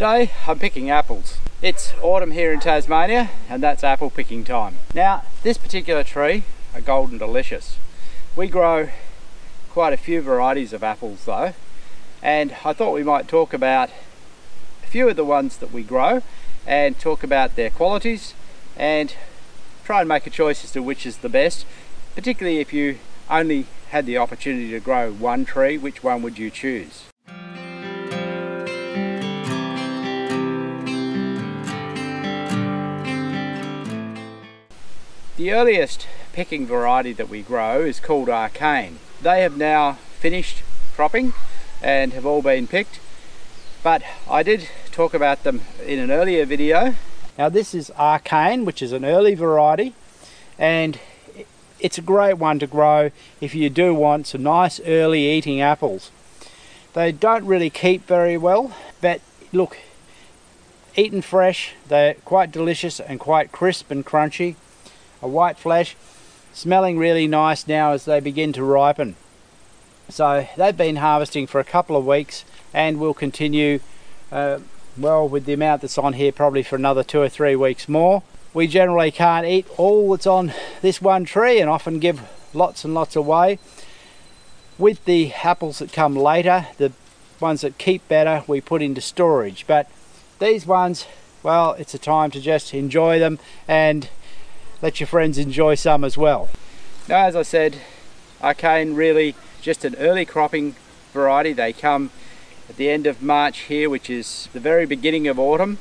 Today I'm picking apples. It's autumn here in Tasmania and that's apple picking time. Now this particular tree, a Golden Delicious. We grow quite a few varieties of apples though, and I thought we might talk about a few of the ones that we grow and talk about their qualities and try and make a choice as to which is the best, particularly if you only had the opportunity to grow one tree, which one would you choose? The earliest picking variety that we grow is called Akane. They have now finished cropping and have all been picked, but I did talk about them in an earlier video. Now this is Akane, which is an early variety, and it's a great one to grow if you do want some nice early eating apples. They don't really keep very well, but look, eaten fresh, they're quite delicious and quite crisp and crunchy. A white flesh, smelling really nice now as they begin to ripen. So they've been harvesting for a couple of weeks and will continue well, with the amount that's on here, probably for another 2 or 3 weeks more. We generally can't eat all that's on this one tree and often give lots and lots away. With the apples that come later, the ones that keep better, we put into storage. But these ones, well, it's a time to just enjoy them and let your friends enjoy some as well. Now, as I said, Akane really just an early cropping variety. They come at the end of March here, which is the very beginning of autumn,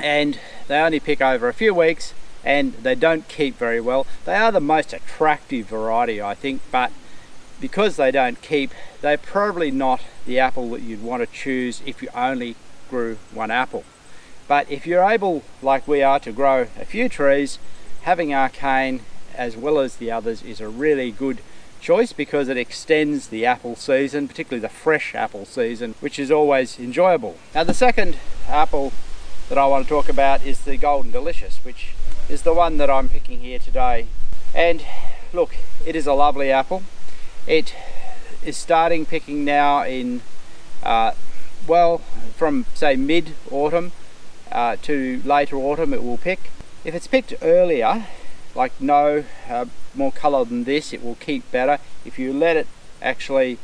and they only pick over a few weeks and they don't keep very well. They are the most attractive variety, I think, but because they don't keep, they're probably not the apple that you'd want to choose if you only grew one apple. But if you're able, like we are, to grow a few trees, having Akane as well as the others is a really good choice because it extends the apple season, particularly the fresh apple season, which is always enjoyable. Now the second apple that I want to talk about is the Golden Delicious, which is the one that I'm picking here today. And look, it is a lovely apple. It is starting picking now in well, from say mid-autumn to later autumn it will pick. If it's picked earlier, like no more colour than this, it will keep better. If you let it actually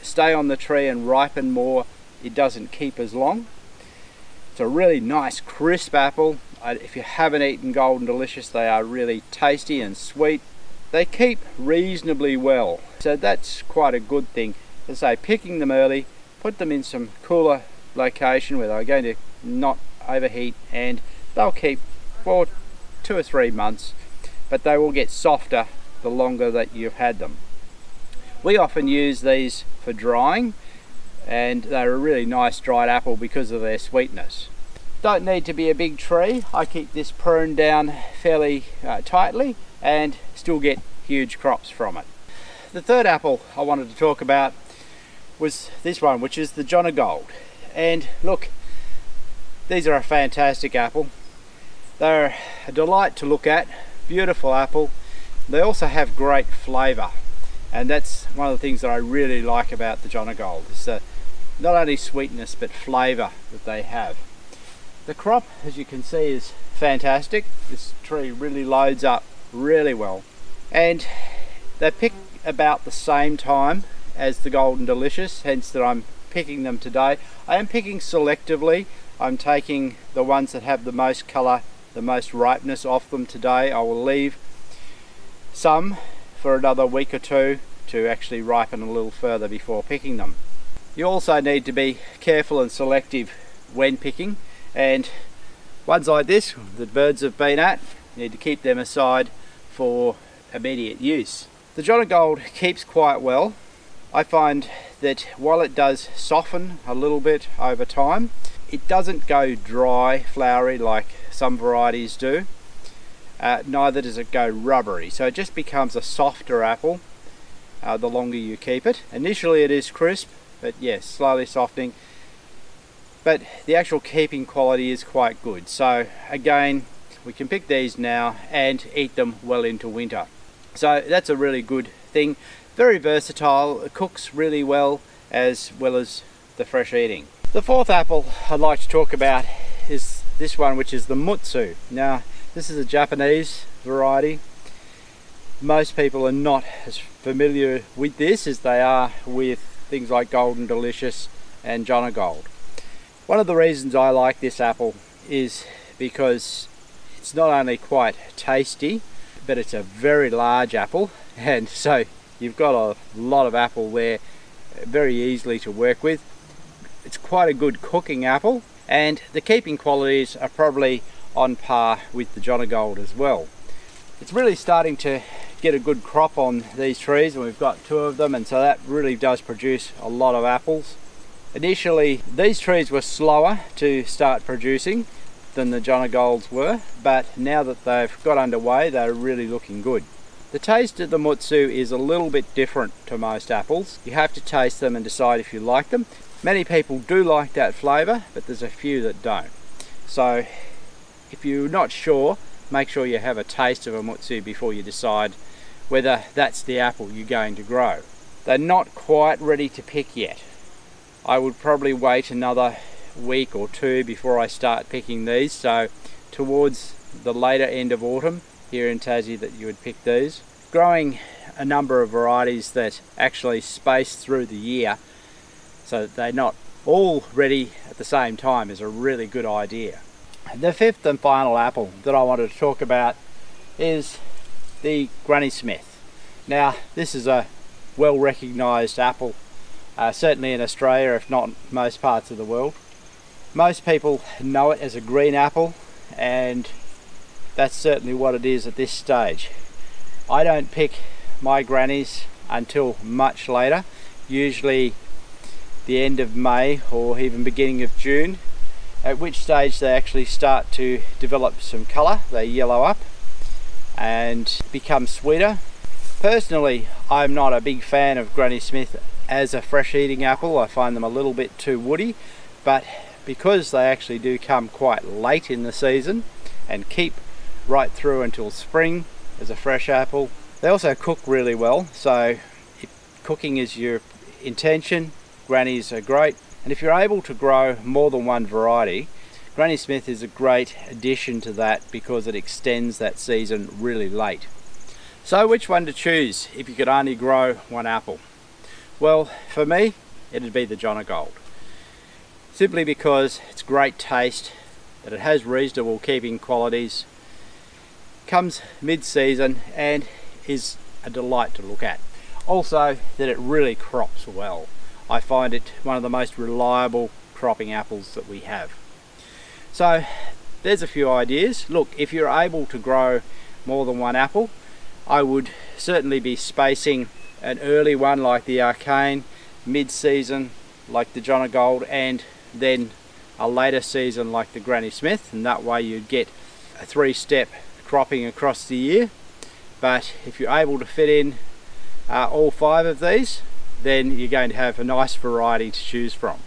stay on the tree and ripen more, it doesn't keep as long. It's a really nice crisp apple. If you haven't eaten Golden Delicious, they are really tasty and sweet. They keep reasonably well, so that's quite a good thing. As I say, picking them early, put them in some cooler location where they're going to not overheat, and they'll keep for 2 or 3 months, but they will get softer the longer that you've had them. We often use these for drying, and they're a really nice dried apple because of their sweetness. Don't need to be a big tree. I keep this pruned down fairly tightly and still get huge crops from it. The third apple I wanted to talk about was this one, which is the Jonagold. And look, these are a fantastic apple. They're a delight to look at. Beautiful apple. They also have great flavour, and that's one of the things that I really like about the Jonagold, is the not only sweetness but flavour that they have. The crop, as you can see, is fantastic. This tree really loads up really well, and they pick about the same time as the Golden Delicious, hence that I'm picking them today. I am picking selectively. I'm taking the ones that have the most colour, the most ripeness off them today. I will leave some for another week or two to actually ripen a little further before picking them. You also need to be careful and selective when picking, and ones like this that birds have been at, you need to keep them aside for immediate use. The Jonagold keeps quite well. I find that while it does soften a little bit over time, it doesn't go dry, floury like some varieties do. Neither does it go rubbery, so it just becomes a softer apple the longer you keep it. Initially it is crisp, but yes, slowly softening. But the actual keeping quality is quite good. So again, we can pick these now and eat them well into winter. So that's a really good thing. Very versatile, it cooks really well as the fresh eating. The fourth apple I'd like to talk about is this one, which is the Mutsu. Now, this is a Japanese variety. Most people are not as familiar with this as they are with things like Golden Delicious and Jonagold. One of the reasons I like this apple is because it's not only quite tasty, but it's a very large apple, and so you've got a lot of apple there very easily to work with. It's quite a good cooking apple, and the keeping qualities are probably on par with the Jonagold as well. It's really starting to get a good crop on these trees, and we've got two of them, and so that really does produce a lot of apples. Initially, these trees were slower to start producing than the Jonagolds were, but now that they've got underway, they're really looking good. The taste of the Mutsu is a little bit different to most apples. You have to taste them and decide if you like them. Many people do like that flavour, but there's a few that don't. So if you're not sure, make sure you have a taste of a Mutsu before you decide whether that's the apple you're going to grow. They're not quite ready to pick yet. I would probably wait another week or two before I start picking these, so towards the later end of autumn here in Tassie that you would pick these. Growing a number of varieties that actually space through the year so that they're not all ready at the same time is a really good idea. The fifth and final apple that I wanted to talk about is the Granny Smith. Now, this is a well recognised apple, certainly in Australia, if not most parts of the world. Most people know it as a green apple, and that's certainly what it is at this stage. I don't pick my grannies until much later, usually the end of May or even beginning of June, at which stage they actually start to develop some colour. They yellow up and become sweeter. Personally, I'm not a big fan of Granny Smith as a fresh eating apple. I find them a little bit too woody, but because they actually do come quite late in the season and keep right through until spring as a fresh apple, they also cook really well. So if cooking is your intention, grannies are great. And if you're able to grow more than one variety, Granny Smith is a great addition to that because it extends that season really late. So which one to choose if you could only grow one apple? Well, for me, it'd be the Jonagold. Simply because it's great taste, that it has reasonable keeping qualities, comes mid-season and is a delight to look at. Also, that it really crops well. I find it one of the most reliable cropping apples that we have. So there's a few ideas. Look, if you're able to grow more than one apple, I would certainly be spacing an early one like the Akane, mid-season like the Jonagold, and then a later season like the Granny Smith, and that way you'd get a three-step cropping across the year. But if you're able to fit in all five of these, then you're going to have a nice variety to choose from.